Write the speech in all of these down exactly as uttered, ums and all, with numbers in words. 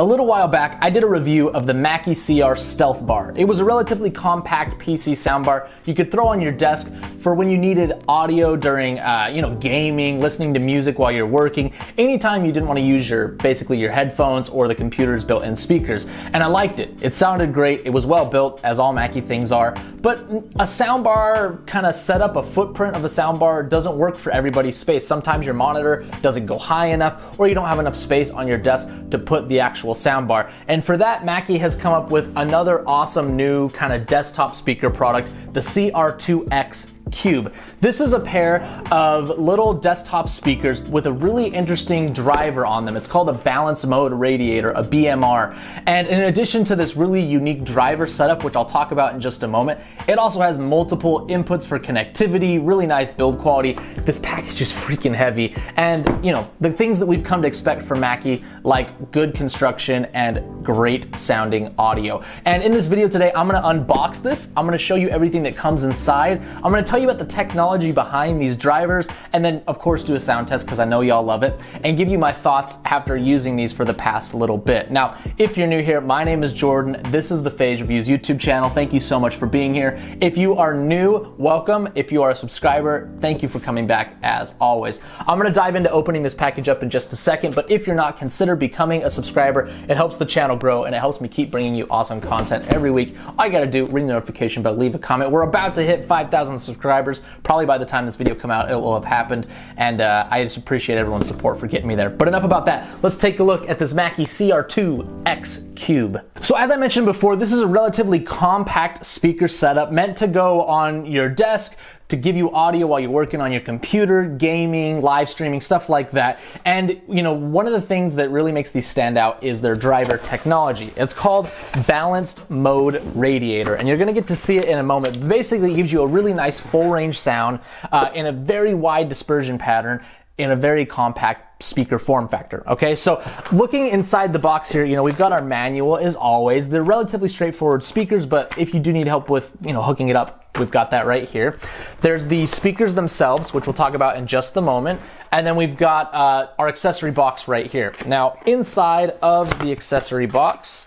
A little while back, I did a review of the Mackie C R Stealth Bar. It was a relatively compact P C soundbar you could throw on your desk for when you needed audio during, uh, you know, gaming, listening to music while you're working, anytime you didn't want to use your, basically your headphones or the computer's built-in speakers. And I liked it. It sounded great. It was well built, as all Mackie things are. But a soundbar kind of set up, a footprint of a soundbar doesn't work for everybody's space. Sometimes your monitor doesn't go high enough, or you don't have enough space on your desk to put the actual soundbar. And for that, Mackie has come up with another awesome new kind of desktop speaker product, the C R two X Cube. This is a pair of little desktop speakers with a really interesting driver on them. It's called a Balanced Mode Radiator, a B M R. And in addition to this really unique driver setup, which I'll talk about in just a moment, it also has multiple inputs for connectivity, really nice build quality. This package is freaking heavy. And, you know, the things that we've come to expect from Mackie, like good construction and great sounding audio. And in this video today, I'm going to unbox this. I'm going to show you everything that comes inside. I'm going to tell you about the technology behind these drivers, and then of course do a sound test because I know y'all love it, and give you my thoughts after using these for the past little bit. Now, if you're new here, my name is Jordan. This is the Fayze Reviews YouTube channel. Thank you so much for being here. If you are new, welcome. If you are a subscriber, thank you for coming back as always. I'm gonna dive into opening this package up in just a second, but if you're not, consider becoming a subscriber. It helps the channel grow and it helps me keep bringing you awesome content every week. All you gotta do, ring the notification bell, leave a comment. We're about to hit five thousand subscribers. Subscribers. Probably by the time this video come out, it will have happened, and uh, I just appreciate everyone's support for getting me there. But enough about that. Let's take a look at this Mackie C R two X Cube. So as I mentioned before, this is a relatively compact speaker setup meant to go on your desk, to give you audio while you're working on your computer, gaming, live streaming, stuff like that. And you know, one of the things that really makes these stand out is their driver technology. It's called Balanced Mode Radiator, and you're gonna get to see it in a moment. Basically, it gives you a really nice full range sound uh, in a very wide dispersion pattern in a very compact speaker form factor, okay? So looking inside the box here, you know, we've got our manual as always. They're relatively straightforward speakers, but if you do need help with, you know, hooking it up, we've got that right here. There's the speakers themselves, which we'll talk about in just a moment. And then we've got uh, our accessory box right here. Now, inside of the accessory box,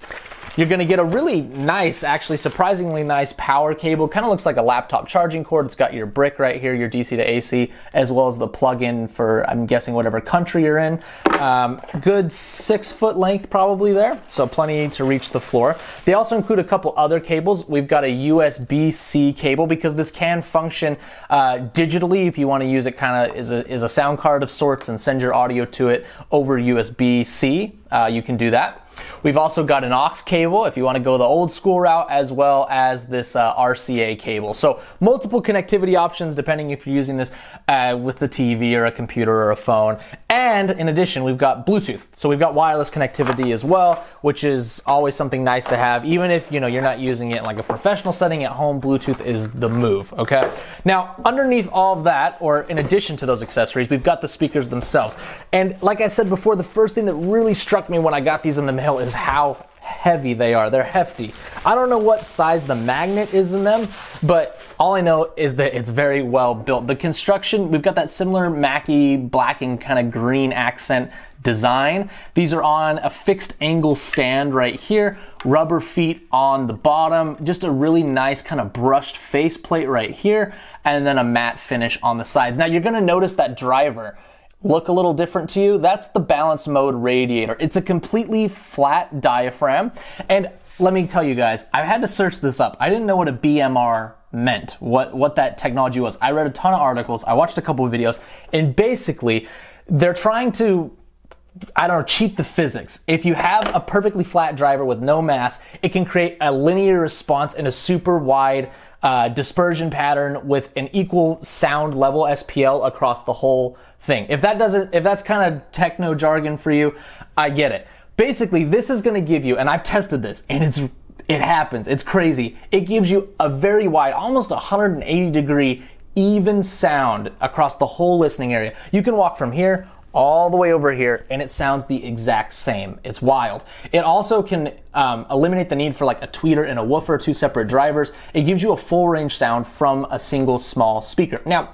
you're gonna get a really nice, actually surprisingly nice power cable. Kind of looks like a laptop charging cord. It's got your brick right here, your D C to A C, as well as the plug-in for, I'm guessing, whatever country you're in. Um, good six foot length probably there, so plenty to reach the floor. They also include a couple other cables. We've got a U S B C cable because this can function uh, digitally if you wanna use it kind of as a, as a sound card of sorts and send your audio to it over U S B C. Uh, you can do that. We've also got an aux cable if you want to go the old school route, as well as this uh, R C A cable. So multiple connectivity options depending if you're using this uh, with the T V or a computer or a phone. And in addition, we've got Bluetooth. So we've got wireless connectivity as well, which is always something nice to have. Even if, you know, you're not using it in like a professional setting at home, Bluetooth is the move, okay? Now, underneath all of that, or in addition to those accessories, we've got the speakers themselves. And like I said before, the first thing that really struck me when I got these in the mail is how heavy they are. They're hefty. I don't know what size the magnet is in them, but all I know is that it's very well built. The construction, we've got that similar Mackie black and kind of green accent design. These are on a fixed angle stand right here, rubber feet on the bottom, just a really nice kind of brushed face plate right here, and then a matte finish on the sides. Now you're going to notice that driver look a little different to you. That's the Balanced Mode Radiator. It's a completely flat diaphragm. And let me tell you guys, I had to search this up. I didn't know what a B M R meant, what, what that technology was. I read a ton of articles, I watched a couple of videos, and basically they're trying to, I don't know, cheat the physics. If you have a perfectly flat driver with no mass, it can create a linear response in a super wide uh, dispersion pattern with an equal sound level S P L across the whole thing. If that doesn't, if that's kind of techno jargon for you, I get it. Basically, this is going to give you, and I've tested this, and it's it happens. It's crazy. It gives you a very wide, almost one hundred eighty degree even sound across the whole listening area. You can walk from here all the way over here, and it sounds the exact same. It's wild. It also can um, eliminate the need for like a tweeter and a woofer, two separate drivers. It gives you a full range sound from a single small speaker. Now,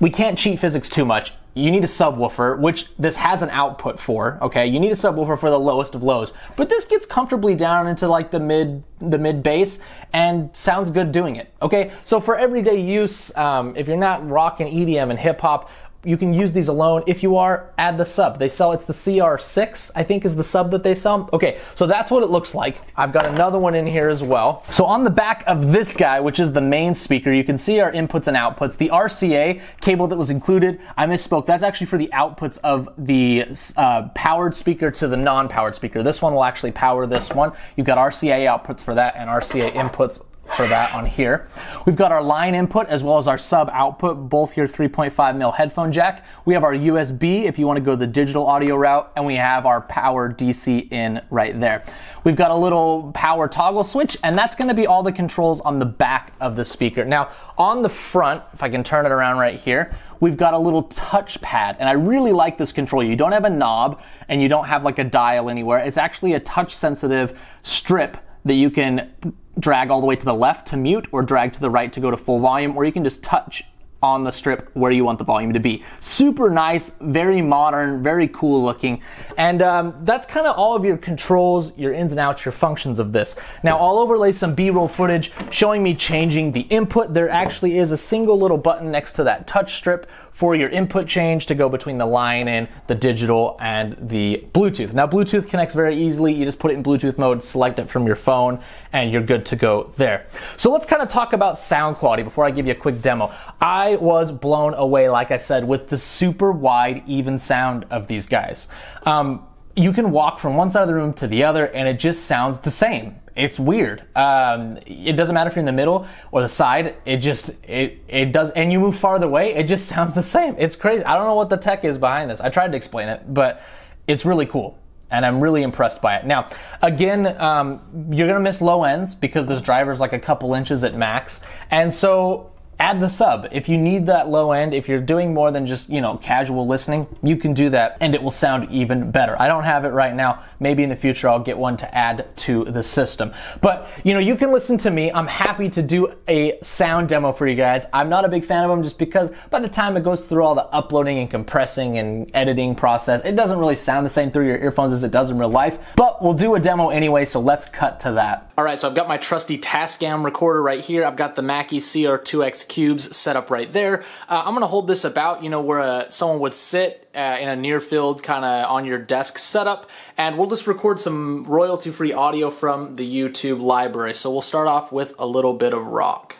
we can't cheat physics too much. you need a subwoofer, which this has an output for, okay? You need a subwoofer for the lowest of lows, but this gets comfortably down into like the mid the mid bass and sounds good doing it, okay? So for everyday use, um, if you're not rocking E D M and hip hop, you can use these alone. If you are, add the sub. They sell, it's the C R six, I think is the sub that they sell. Okay, so that's what it looks like. I've got another one in here as well. So on the back of this guy, which is the main speaker, you can see our inputs and outputs. The R C A cable that was included, I misspoke. That's actually for the outputs of the uh, powered speaker to the non-powered speaker. This one will actually power this one. You've got R C A outputs for that and R C A inputs for that on here. We've got our line input as well as our sub output, both your three point five mil headphone jack. We have our U S B if you want to go the digital audio route, and we have our power D C in right there. We've got a little power toggle switch, and that's going to be all the controls on the back of the speaker. Now on the front, if I can turn it around right here, we've got a little touch pad, and I really like this control. You don't have a knob and you don't have like a dial anywhere. It's actually a touch sensitive strip that you can drag all the way to the left to mute, or drag to the right to go to full volume, or you can just touch on the strip where you want the volume to be. Super nice, very modern, very cool looking. And um, that's kind of all of your controls, your ins and outs, your functions of this. Now I'll overlay some B-roll footage showing me changing the input. There actually is a single little button next to that touch strip for your input change to go between the line in, the digital, and the Bluetooth. Now Bluetooth connects very easily. You just put it in Bluetooth mode, select it from your phone, and you're good to go there. So let's kind of talk about sound quality before I give you a quick demo. I was blown away, like I said, with the super wide, even sound of these guys. Um, you can walk from one side of the room to the other and it just sounds the same. It's weird. Um, it doesn't matter if you're in the middle or the side. It just, it, it does, and you move farther away, it just sounds the same. It's crazy. I don't know what the tech is behind this. I tried to explain it, but it's really cool. And I'm really impressed by it. Now, again, um, you're gonna miss low ends because this driver's like a couple inches at max. And so add the sub. If you need that low end, if you're doing more than just, you know, casual listening, you can do that and it will sound even better. I don't have it right now. Maybe in the future I'll get one to add to the system. But, you know, you can listen to me. I'm happy to do a sound demo for you guys. I'm not a big fan of them just because by the time it goes through all the uploading and compressing and editing process, it doesn't really sound the same through your earphones as it does in real life. But we'll do a demo anyway, so let's cut to that. All right, so I've got my trusty Tascam recorder right here. I've got the Mackie C R two X Cubes set up right there. Uh, I'm gonna hold this about, you know, where uh, someone would sit Uh, in a near field kind of on your desk setup, and we'll just record some royalty free audio from the YouTube library. So we'll start off with a little bit of rock.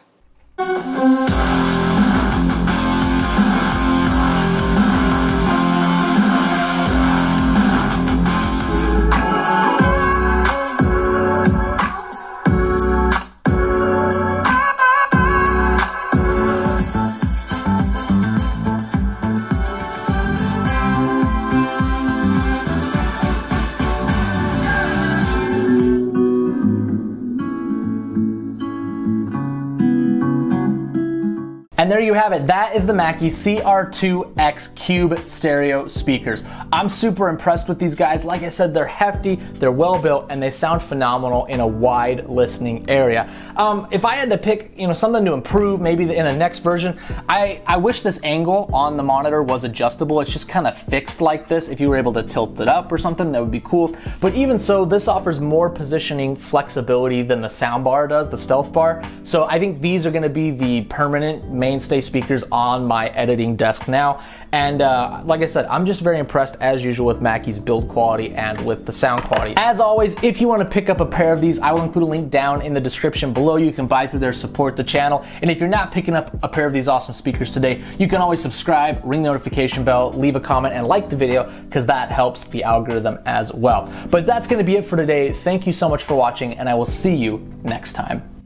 And there you have it. That is the Mackie C R two X Cube stereo speakers. I'm super impressed with these guys. Like I said, they're hefty, they're well built, and they sound phenomenal in a wide listening area. Um, if I had to pick, you know, something to improve, maybe in the next version, I, I wish this angle on the monitor was adjustable. It's just kind of fixed like this. If you were able to tilt it up or something, that would be cool. But even so, this offers more positioning flexibility than the sound bar does, the Stealth Bar. So I think these are gonna be the permanent main Stay speakers on my editing desk now, and uh, like I said, I'm just very impressed as usual with Mackie's build quality and with the sound quality. As always, if you want to pick up a pair of these, I will include a link down in the description below. You can buy through there, support the channel, and if you're not picking up a pair of these awesome speakers today, you can always subscribe, ring the notification bell, leave a comment, and like the video because that helps the algorithm as well. But that's going to be it for today. Thank you so much for watching, and I will see you next time.